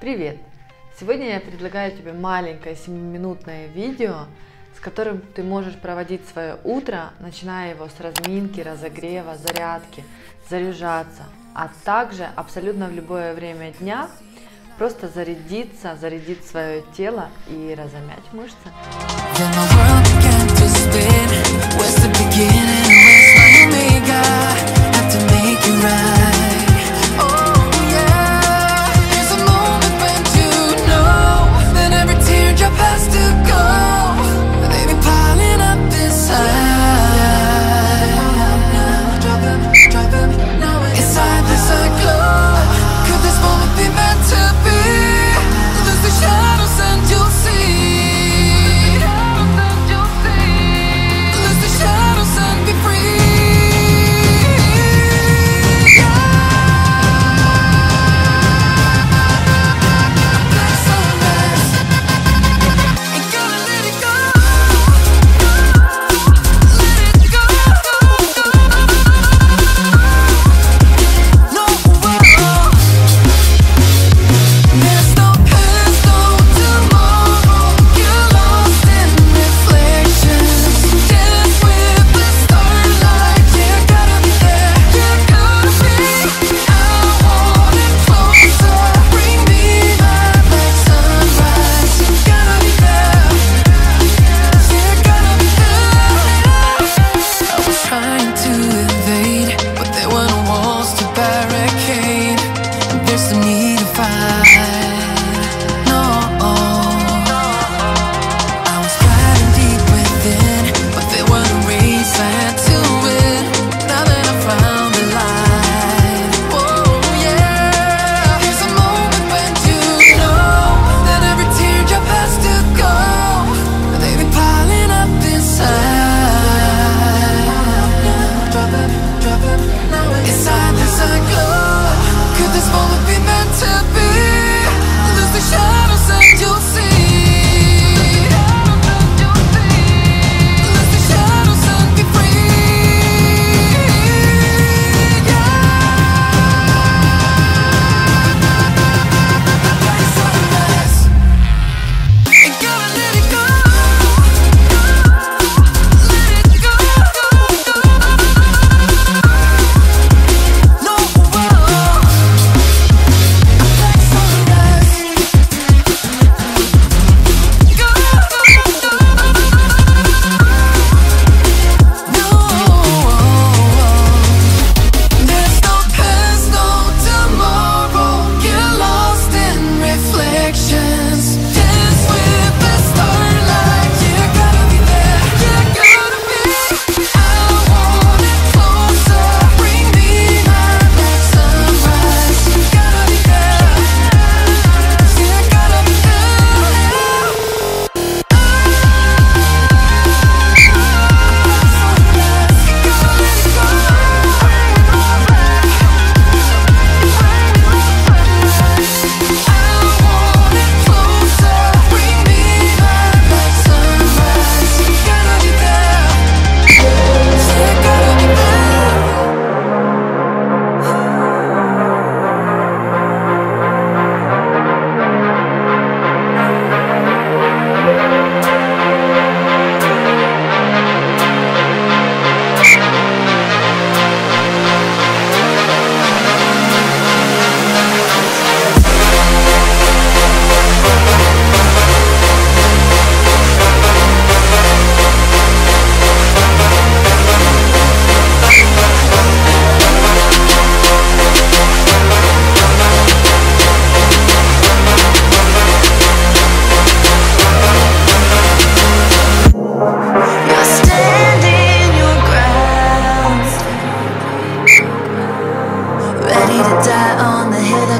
Привет! Сегодня я предлагаю тебе маленькое 7-минутное видео, с которым ты можешь проводить свое утро, начиная его с разминки, разогрева, зарядки, заряжаться, а также абсолютно в любое время дня просто зарядиться, зарядить свое тело и размять мышцы.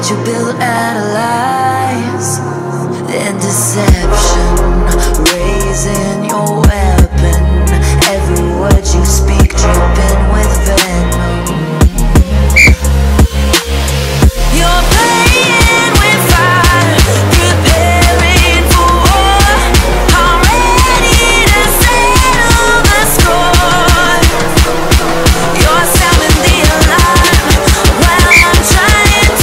You build out of lies and deception, raising your weapon. Every word you speak, dripping with venom. You're playing with fire, preparing for war. I'm ready to settle the score. You're sounding the alarm while I'm trying. Go!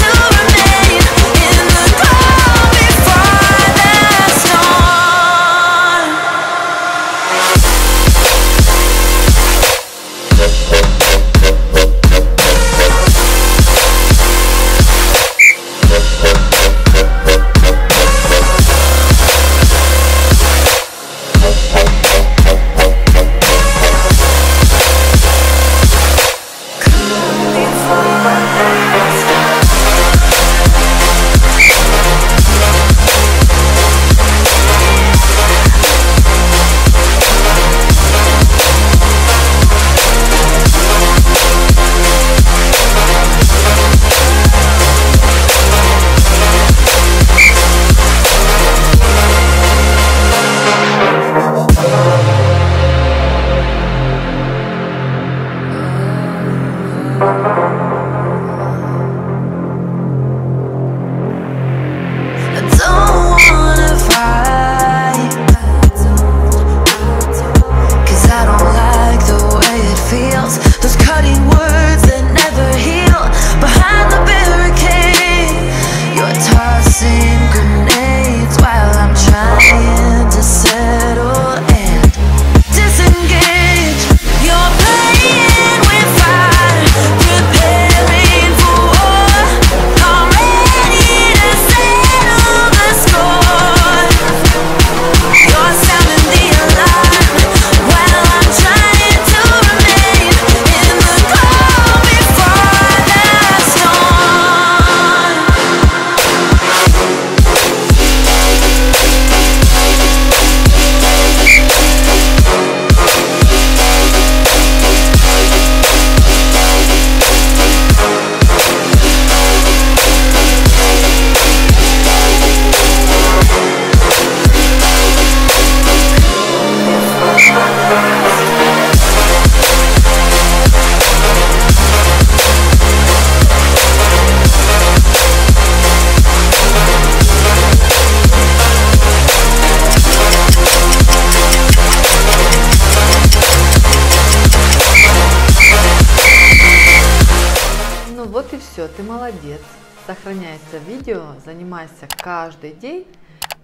Все, ты молодец. Сохраняется видео, занимайся каждый день,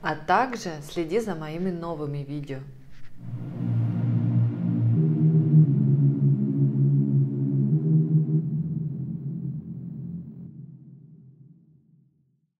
а также следи за моими новыми видео.